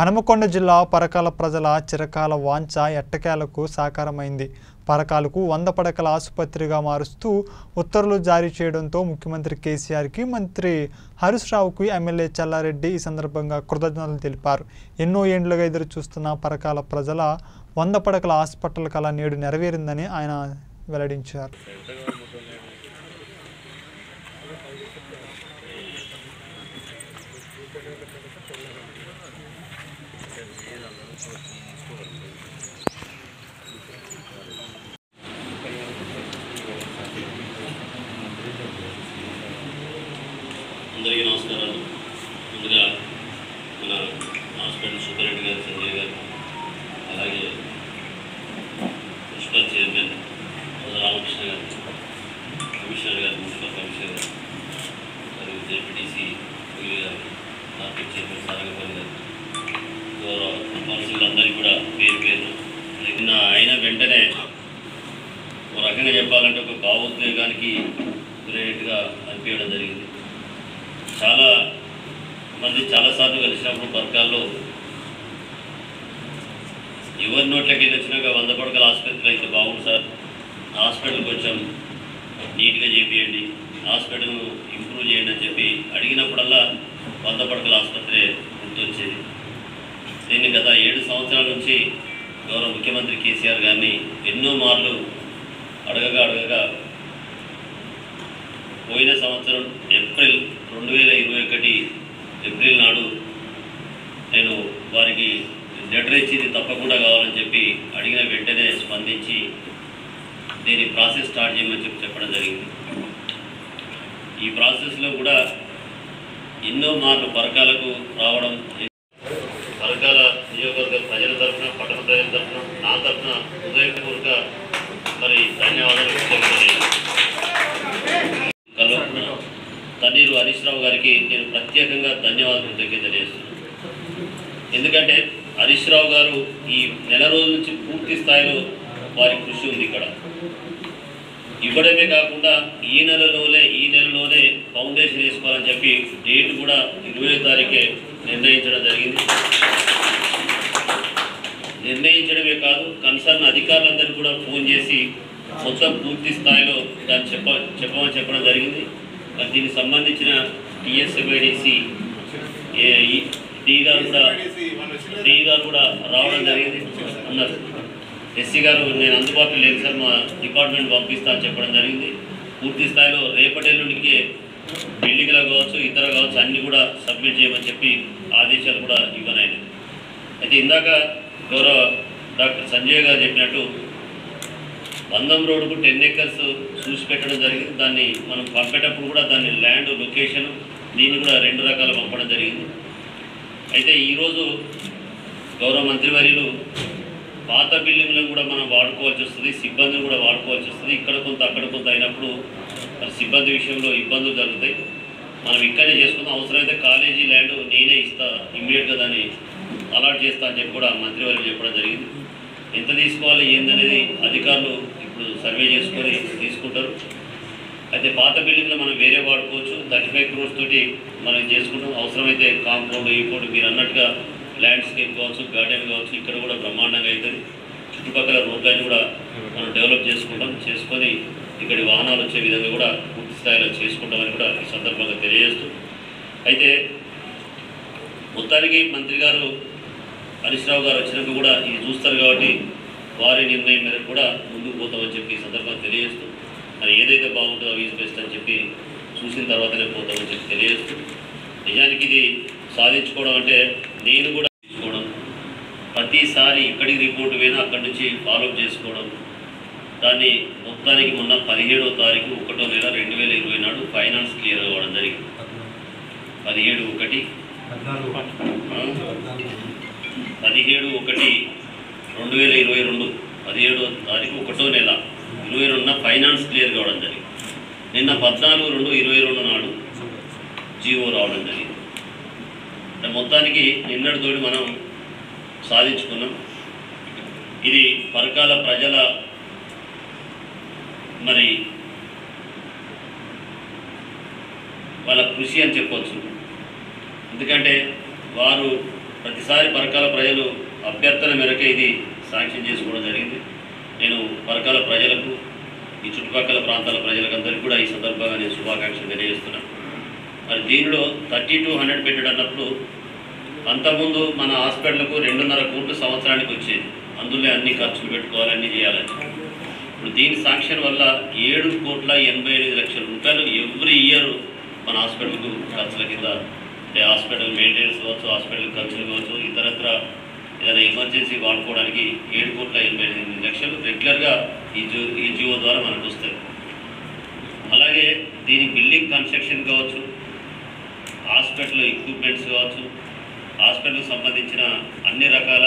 హనుమకొండ జిల్లా పరకాల ప్రజల చిరకాల వాంఛ ఎట్టకేలకు సాకారమైంది। పరకాలకు 100 పడకల ఆసుపత్రిగా మారుస్తూ ఉత్తర్వులు జారీ చేయడంతో ముఖ్యమంత్రి కేసీఆర్ కి మంత్రి హరీష్ రావుకి ఎమ్మెల్యే చల్లారెడ్డి ఈ సందర్భంగా కృతజ్ఞతలు తెలిపారు। ఎన్నో ఏండ్లుగా ఎదురు చూస్తున్న పరకాల ప్రజల 100 పడకల హాస్పిటల్ కల నేడు నెరవేరిందని ఆయన వెల్లడించారు। अंदर नमस्कार मुझे मैं हास्पिटल सूपरिटेंडेंट संजय गार अला मुनपल चैरम रामकृष्ण कमीशनर गार मुनपल कमीशनर मैं जेपीटीसी मार्केट चैरम सारंगपल्ली गार गौरव पालसलू पेर पेर निना आईना वैंने रक भावोद्वेगा गुरी अभी चाला मंदिर चाल सारे कल वर्गा युवर नोटक वंद पड़कल हास्पल बहुत सर हास्पल को नीटी हास्पल इंप्रूव अड़कनपड़ला वंद पड़कल आस्पत्रे गुर्तचे दी गत 7 संवत्सराल नुंची गौरव मुख्यमंत्री केसीआर गारिनि एन्नो मार्लु अडगगा अडगगा पोयिन संवत्सरं एप्रिल 2021 एप्रिल नाडु नेनु वारिकि लेटर इच्चिंदि तप्पकुंडा कावाలని చెప్పి అడిగిన వెంటనే స్పందించి దీని ప్రాసెస్ స్టార్ట్ చేయమని చెప్పడం జరిగింది। ఈ ప్రాసెస్ లో కూడా ఎన్నో మార్లు పరకాలకు రావడం परकाल नियोजकवर्ग प्रजल तरफ पटना प्रजल तरफ ना तरफ हृदयपूर्वक मरी धन्यवाद कल तन्नीर हरीश राव गारिकी नेनु प्रत्येकंगा धन्यवाद कृतज्ञतलु। एंदुकंटे हरीश राव गारु ई नेल रोजुल नुंचि पूर्ति स्थायिलो वारि कृषि उंदि। इक्कड इव्वडमे काकुंडा ई नेललोने ఫౌండేషన్ వేసుకోవాలని చెప్పి డేట్ కూడా 20వ తారీఖే నిర్ణయించడం జరిగింది। నిర్ణయించడమే కాదు కన్సర్న్ అధికారులందరికీ కూడా ఫోన్ చేసి మొత్తం పూర్తి స్థాయిలో దాన్ని చెప్పడం జరిగింది। దీనికి సంబంధించిన టీఎస్ఎబిడిసి డి గారు కూడా రావడం జరిగింది। అన్నారు ఎస్సీ గారు నేను అందుబాటులో లేను సార్ మా డిపార్ట్మెంట్ పంపిస్తా అని చెప్పడం జరిగింది। పూర్తి స్థాయిలో రేపటేళ్ళుడికి బిల్డింగ్ల కావచ్చు ఇతర కావచ్చు అన్ని కూడా సబ్మిట్ చేయమని చెప్పి ఆదేశాలు కూడా ఇవ్వనైనా। అయితే ఇందాక గౌరవ డాక్టర్ సంజయ్ గారు చెప్పినట్టు బంధం రోడ్డుకు 10 acres చూసి పెట్టడం జరిగింది। దాన్ని మనం పంపేటప్పుడు కూడా దాన్ని ల్యాండ్ లొకేషన్ దీన్ని కూడా 2 రకాలు పంపడం జరిగింది। అయితే ఈరోజు గౌరవ మంత్రివర్యులు పాత బిల్డింగ్లను కూడా మనం వాడుకోవాల్సి వస్తుంది, సిబ్బందిని కూడా వాడుకోవాల్సి వస్తుంది। ఇక్కడ కొంత అక్కడ కొంత అయినప్పుడు సిబ్బంది విషయంలో ఇబ్బందులు జరుగుతాయి। మనం ఇక్కడే చేసుకుందాం, అవసరమైతే కాలేజీ ల్యాండ్ నేనే ఇస్తా ఇమ్మీడియట్గా దాన్ని అలాట్ చేస్తా అని చెప్పి కూడా మంత్రివర్గం చెప్పడం జరిగింది। ఎంత తీసుకోవాలి ఏందనేది అధికారులు ఇప్పుడు సర్వే చేసుకొని తీసుకుంటారు। అయితే పాత బిల్డింగ్లో మనం వేరే వాడుకోవచ్చు, 35 crores తోటి మనం చేసుకుంటాం। అవసరమైతే కాంపౌండ్ ఈపోర్ట్ మీరు అన్నట్టుగా ల్యాండ్స్కేప్ కావచ్చు గార్డెన్ కావచ్చు ఇక్కడ కూడా బ్రహ్మాండంగా అవుతుంది। చుట్టుపక్కల రోడ్లన్నీ కూడా మనం డెవలప్ చేసుకొని ఇక్కడి వాహనాలు వచ్చే విధంగా కూడా పూర్తి స్థాయిలో చేసుకుంటామని కూడా ఈ సందర్భంగా తెలియజేస్తూ, అయితే మొత్తానికి మంత్రి గారు హరీష్ రావు గారు వచ్చినప్పుడు కూడా ఇది చూస్తారు కాబట్టి వారి నిర్ణయం మేరకు కూడా ముందుకు పోతామని చెప్పి ఈ సందర్భంగా తెలియజేస్తూ, మరి ఏదైతే బాగుంటుందో ఈజ్ బెస్ట్ అని చెప్పి చూసిన తర్వాతనే పోతామని చెప్పి తెలియజేస్తూ, నిజానికి ఇది సాధించుకోవడం అంటే నేను కూడా తీసుకోవడం ప్రతిసారి ఇక్కడికి రిపోర్ట్ పోయినా అక్కడి నుంచి ఫాలోఅప్ చేసుకోవడం దాన్ని మొత్తానికి మొన్న 17వ తారీఖు 1వ నెల 2020 ఫైనాన్స్ క్లియర్ అవ్వడం జరిగింది। 17/1/2022 17వ తారీఖు 1వ నెల 2022న ఫైనాన్స్ క్లియర్ కావడం జరిగింది। నిన్న 14/2/22 నాడు జీవో రావడం జరిగింది। మొత్తానికి నిన్నటితోటి మనం సాధించుకున్నాం। ఇది పరకాల ప్రజల మరి వాళ్ళ కృషి అని చెప్పవచ్చు। ఎందుకంటే వారు ప్రతిసారి పరకాల ప్రజలు అభ్యర్థన మేరకు ఇది శాంక్షన్ చేసుకోవడం జరిగింది। నేను పరకాల ప్రజలకు ఈ చుట్టుపక్కల ప్రాంతాల ప్రజలందరికీ కూడా ఈ సందర్భంగా నేను శుభాకాంక్షలు తెలియజేస్తున్నాను। మరి దీనిలో 3200 పెట్టడన్నప్పుడు అంతకుముందు మన హాస్పిటల్కు 2.5 కోట్లు సంవత్సరానికి వచ్చేది, అందులో అన్ని ఖర్చులు పెట్టుకోవాలి అన్ని చేయాలి। ఇప్పుడు దీని శాంక్షన్ వల్ల 7,85,00,000 రూపాయలు ఎవ్రీ ఇయర్ మన హాస్పిటల్కు ఖర్చుల కింద, అంటే హాస్పిటల్ మెయింటెనెన్స్ కావచ్చు, హాస్పిటల్ ఖర్చులు కావచ్చు, ఇతరత్ర ఏదైనా ఎమర్జెన్సీ వాడుకోవడానికి 7,85,00,000 రెగ్యులర్గా ఈ జీవో ద్వారా మనకు వస్తాయి। అలాగే దీని బిల్డింగ్ కన్స్ట్రక్షన్ కావచ్చు, హాస్పిటల్ ఎక్విప్మెంట్స్ కావచ్చు, హాస్పిటల్కి సంబంధించిన అన్ని రకాల